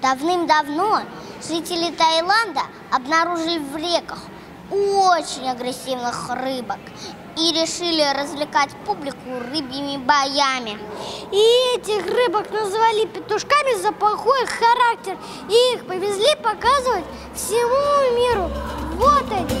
Давным-давно жители Таиланда обнаружили в реках очень агрессивных рыбок и решили развлекать публику рыбьими боями. И этих рыбок называли петушками за плохой характер. И их повезли показывать всему миру. Вот они.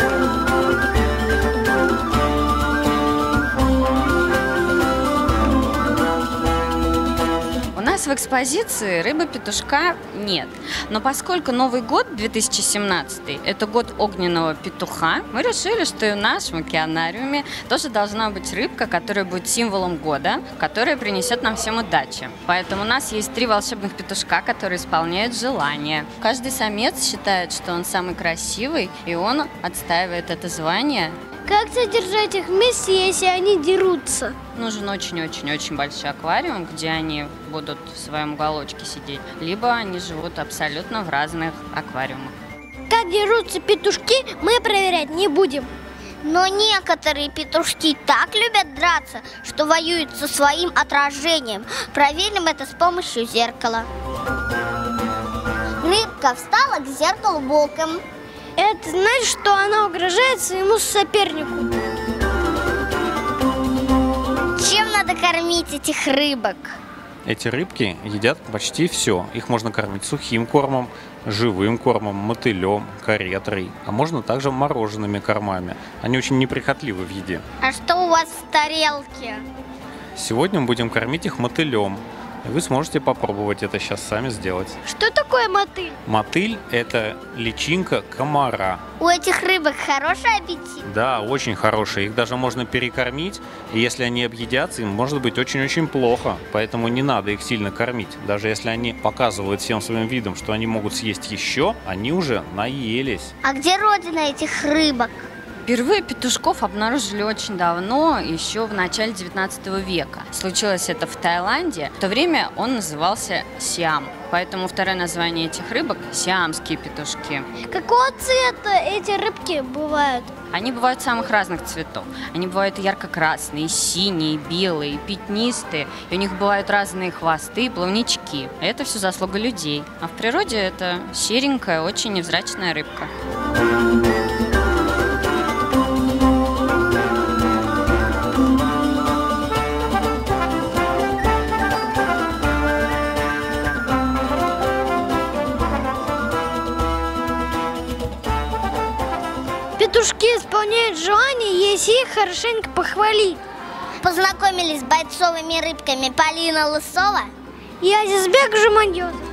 У нас в экспозиции рыбы-петушка нет, но поскольку Новый год 2017 – это год огненного петуха, мы решили, что и в нашем океанариуме тоже должна быть рыбка, которая будет символом года, которая принесет нам всем удачи. Поэтому у нас есть 3 волшебных петушка, которые исполняют желания. Каждый самец считает, что он самый красивый, и он отстаивает это звание. Как содержать их вместе, если они дерутся? Нужен очень-очень-очень большой аквариум, где они будут в своем уголочке сидеть, либо они живут абсолютно в разных аквариумах. Как дерутся петушки, мы проверять не будем. Но некоторые петушки так любят драться, что воюют со своим отражением. Проверим это с помощью зеркала. Рыбка встала к зеркалу боком. Это значит, что она угрожает своему сопернику. Чем надо кормить этих рыбок? Эти рыбки едят почти все. Их можно кормить сухим кормом, живым кормом, мотылем, каретрой. А можно также мороженными кормами. Они очень неприхотливы в еде. А что у вас в тарелке? Сегодня мы будем кормить их мотылем. Вы сможете попробовать это сейчас сами сделать. Что такое мотыль? Мотыль – это личинка комара. У этих рыбок хороший аппетит? Да, очень хороший. Их даже можно перекормить. И если они объедятся, им может быть очень-очень плохо. Поэтому не надо их сильно кормить. Даже если они показывают всем своим видом, что они могут съесть еще, они уже наелись. А где родина этих рыбок? Впервые петушков обнаружили очень давно, еще в начале 19 века. Случилось это в Таиланде. В то время он назывался Сиам. Поэтому второе название этих рыбок – сиамские петушки. Какого цвета эти рыбки бывают? Они бывают самых разных цветов. Они бывают ярко-красные, синие, белые, пятнистые. И у них бывают разные хвосты, плавнички. Это все заслуга людей. А в природе это серенькая, очень невзрачная рыбка. Петушки исполняют желание, если их хорошенько похвалить. Познакомились с бойцовыми рыбками Полина Лысова и Азизбек Жуманьезов.